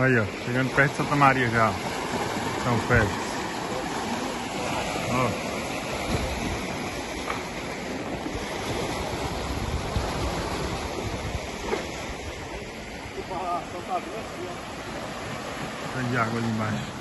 Olha, chegando perto de Santa Maria já. São Félix. Ó. Tem água ali embaixo.